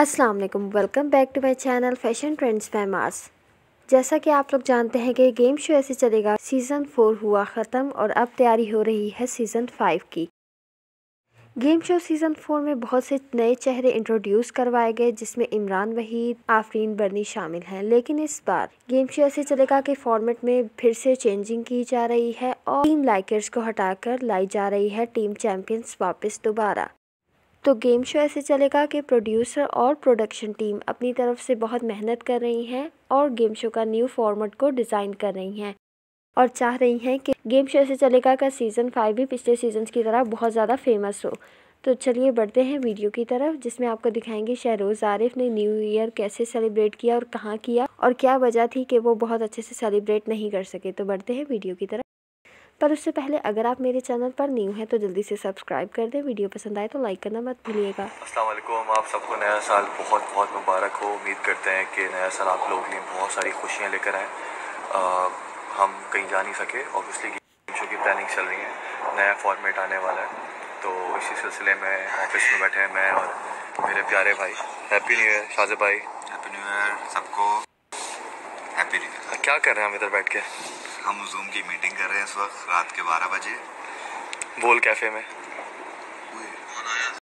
अस्सलाम वालेकुम, welcome back to my channel fashion trends by Mars. जैसा कि आप लोग जानते हैं कि गेम शो ऐसे चलेगा सीज़न 4 हुआ ख़त्म और अब तैयारी हो रही है सीज़न 5 की। गेम शो सीज़न 4 में बहुत से नए चेहरे इंट्रोड्यूस करवाए गए जिसमें इमरान वहीद, आफरीन बर्नी शामिल हैं। लेकिन इस बार गेम शो ऐसे चलेगा कि फॉर्मेट में फिर से चेंजिंग की जा रही है और टीम लाइकर्स को हटाकर लाई जा रही है टीम चैम्पियंस वापस दोबारा। तो गेम शो ऐसे चलेगा कि प्रोड्यूसर और प्रोडक्शन टीम अपनी तरफ से बहुत मेहनत कर रही हैं और गेम शो का न्यू फॉर्मेट को डिज़ाइन कर रही हैं और चाह रही हैं कि गेम शो ऐसे चलेगा का सीज़न 5 भी पिछले सीजन्स की तरह बहुत ज़्यादा फेमस हो। तो चलिए बढ़ते हैं वीडियो की तरफ जिसमें आपको दिखाएंगे शहरोज़ आरिफ ने न्यू ईयर कैसे सेलिब्रेट किया और कहाँ किया और क्या वजह थी कि वो बहुत अच्छे से सेलिब्रेट नहीं कर सके। तो बढ़ते हैं वीडियो की तरफ, पर उससे पहले अगर आप मेरे चैनल पर न्यू हैं तो जल्दी से सब्सक्राइब कर दें। वीडियो पसंद आए तो लाइक करना मत भूलिएगा। अस्सलाम वालेकुम, आप सबको नया साल बहुत बहुत मुबारक हो। उम्मीद करते हैं कि नया साल आप लोगों के लिए बहुत सारी खुशियां लेकर आए। हम कहीं जा नहीं सके, ऑब्वियसली गेम शो की प्लानिंग चल रही है, नया फॉर्मेट आने वाला है, तो इसी सिलसिले में ऑफिस में बैठे हैं मैं और मेरे प्यारे भाई। हैप्पी न्यू ईयर शाजिद भाई। हैप्पी न्यू ईयर सबको, हैप्पी न्यू ईयर। क्या कर रहे हैं हम इधर बैठ के? हम जूम की मीटिंग कर रहे हैं इस वक्त रात के 12 बजे वोल कैफ़े में।